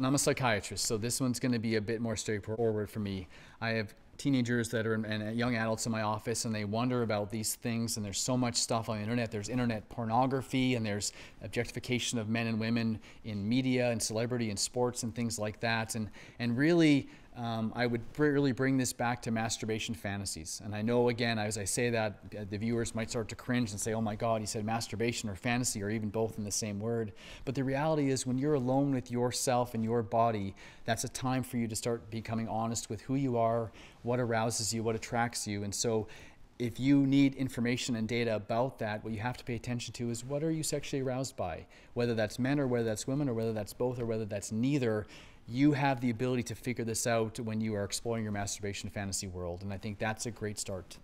And I'm a psychiatrist, so this one's going to be a bit more straightforward for me. I have teenagers that are and young adults in my office, and they wonder about these things, and there's so much stuff on the internet. There's internet pornography, and there's objectification of men and women in media and celebrity and sports and things like that. And really, I would really bring this back to masturbation fantasies. And I know, again, as I say that, the viewers might start to cringe and say, oh my God, he said masturbation or fantasy or even both in the same word. But the reality is when you're alone with yourself and your body, that's a time for you to start becoming honest with who you are, what arouses you, what attracts you. And so if you need information and data about that, what you have to pay attention to is what are you sexually aroused by? Whether that's men or whether that's women or whether that's both or whether that's neither, you have the ability to figure this out when you are exploring your masturbation fantasy world. And I think that's a great start.